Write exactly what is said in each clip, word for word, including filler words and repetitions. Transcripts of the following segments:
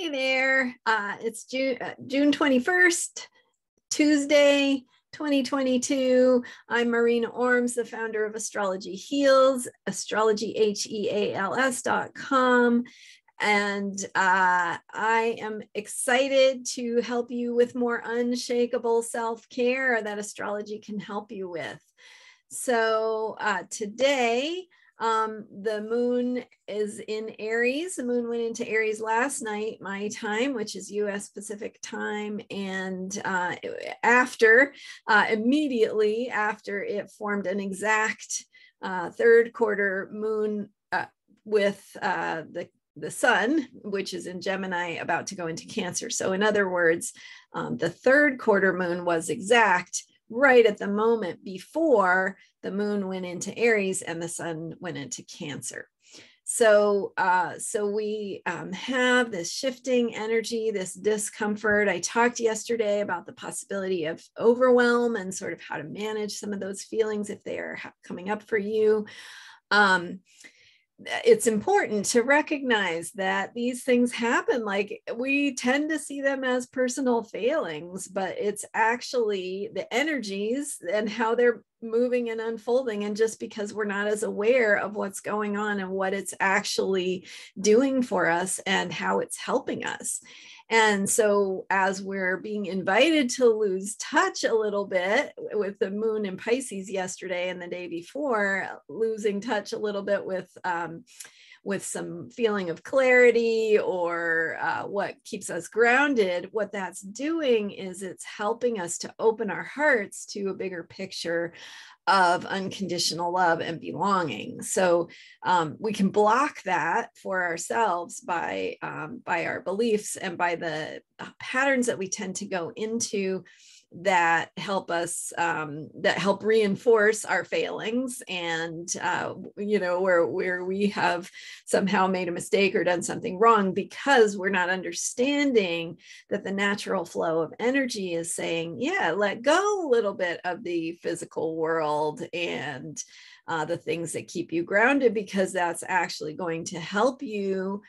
Hey there, uh, it's June, uh, June twenty-first, Tuesday, twenty twenty-two. I'm Marina Ormes, the founder of Astrology Heals, astrology H E A L S dot com. And uh, I am excited to help you with more unshakable self-care that astrology can help you with. So uh, today, Um, the moon is in Aries. The moon went into Aries last night, my time, which is U S Pacific time. And uh, after, uh, immediately after, it formed an exact uh, third quarter moon uh, with uh, the, the sun, which is in Gemini, about to go into Cancer. So in other words, um, the third quarter moon was exact right at the moment before the moon went into Aries and the sun went into Cancer. So, uh, so we um, have this shifting energy, this discomfort. I talked yesterday about the possibility of overwhelm and sort of how to manage some of those feelings if they are coming up for you. Um, It's important to recognize that these things happen. Like, we tend to see them as personal failings, but it's actually the energies and how they're moving and unfolding. And just because we're not as aware of what's going on and what it's actually doing for us and how it's helping us. And so as we're being invited to lose touch a little bit with the moon in Pisces yesterday and the day before, losing touch a little bit with, um, with some feeling of clarity or uh, what keeps us grounded, what that's doing is it's helping us to open our hearts to a bigger picture of unconditional love and belonging. So um, we can block that for ourselves by, um, by our beliefs and by the patterns that we tend to go into that help us, um, that help reinforce our failings. And, uh, you know, where, where we have somehow made a mistake or done something wrong because we're not understanding that the natural flow of energy is saying, yeah, let go a little bit of the physical world and uh, the things that keep you grounded, because that's actually going to help you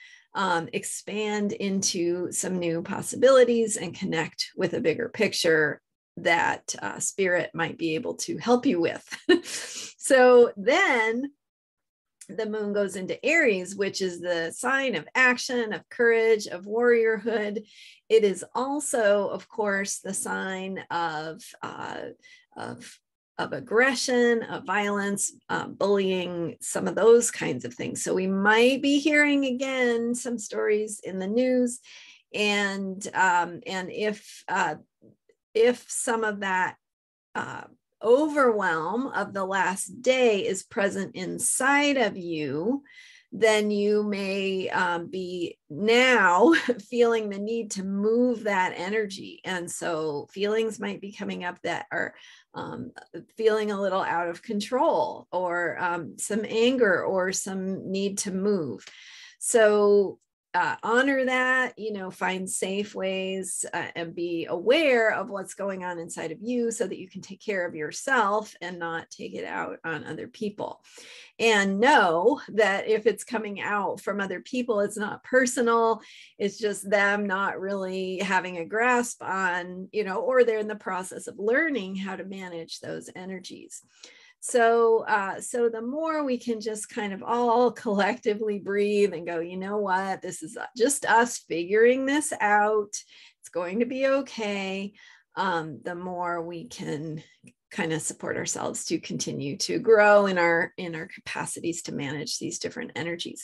Um, expand into some new possibilities and connect with a bigger picture that uh, spirit might be able to help you with. So then the moon goes into Aries, which is the sign of action, of courage, of warriorhood. It is also, of course, the sign of, uh, of of aggression, of violence, uh, bullying, some of those kinds of things. So we might be hearing again some stories in the news, and um, and if uh, if some of that uh, overwhelm of the last day is present inside of you, then you may um, be now feeling the need to move that energy. And so feelings might be coming up that are um, feeling a little out of control, or um, some anger or some need to move. So uh, honor that, you know, find safe ways uh, and be aware of what's going on inside of you so that you can take care of yourself and not take it out on other people. And know that if it's coming out from other people, it's not personal. It's just them not really having a grasp on, you know, or they're in the process of learning how to manage those energies. So, uh, so the more we can just kind of all collectively breathe and go, you know what, this is just us figuring this out. It's going to be okay. Um, the more we can kind of support ourselves to continue to grow in our in our capacities to manage these different energies.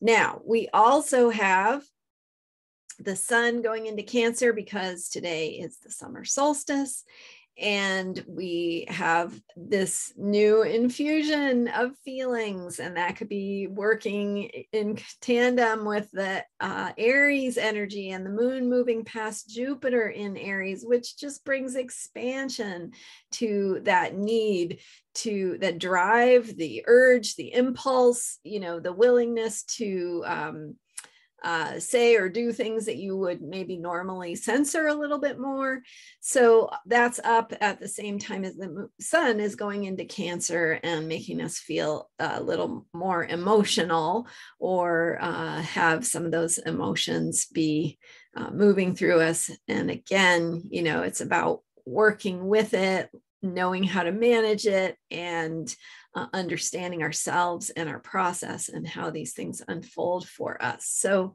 Now, we also have the sun going into Cancer, because today is the summer solstice, and we have this new infusion of feelings, and that could be working in tandem with the uh, Aries energy and the moon moving past Jupiter in Aries, which just brings expansion to that need, to that drive, the urge, the impulse, you know, the willingness to um, uh, say or do things that you would maybe normally censor a little bit more. So that's up at the same time as the sun is going into Cancer and making us feel a little more emotional, or uh, have some of those emotions be uh, moving through us. And again, you know, it's about working with it, knowing how to manage it, and uh, understanding ourselves and our process and how these things unfold for us. So,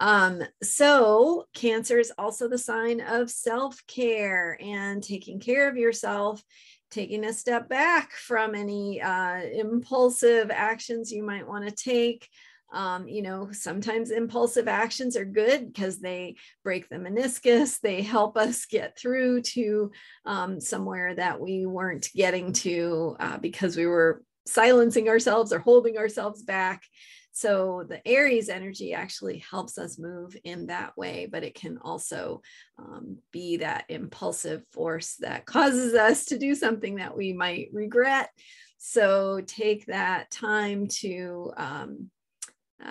um, so Cancer is also the sign of self-care and taking care of yourself, taking a step back from any uh, impulsive actions you might want to take. Um, you know, sometimes impulsive actions are good because they break the meniscus. They help us get through to um, somewhere that we weren't getting to uh, because we were silencing ourselves or holding ourselves back. So the Aries energy actually helps us move in that way, but it can also um, be that impulsive force that causes us to do something that we might regret. So take that time to um,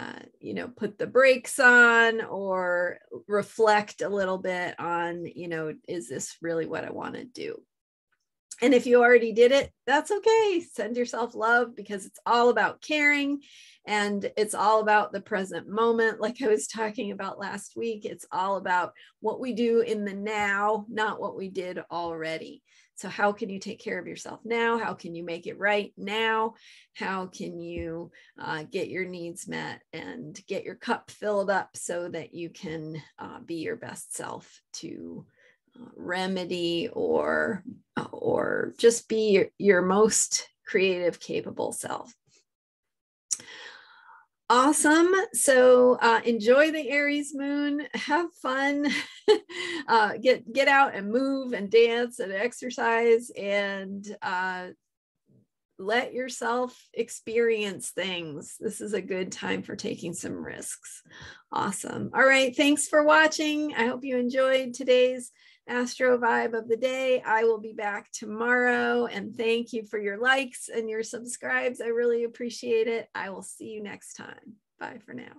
Uh, you know, put the brakes on or reflect a little bit on, you know, is this really what I want to do? And if you already did it, that's okay. Send yourself love, because it's all about caring, and it's all about the present moment. Like I was talking about last week, it's all about what we do in the now, not what we did already. So how can you take care of yourself now? How can you make it right now? How can you uh, get your needs met and get your cup filled up so that you can uh, be your best self to uh, remedy or, or just be your, your most creative, capable self? Awesome. So uh, enjoy the Aries moon, have fun, uh, get, get out and move and dance and exercise, and uh, let yourself experience things. This is a good time for taking some risks. Awesome. All right. Thanks for watching. I hope you enjoyed today's Astro Vibe of the day. I will be back tomorrow, and thank you for your likes and your subscribes. I really appreciate it. I will see you next time. Bye for now.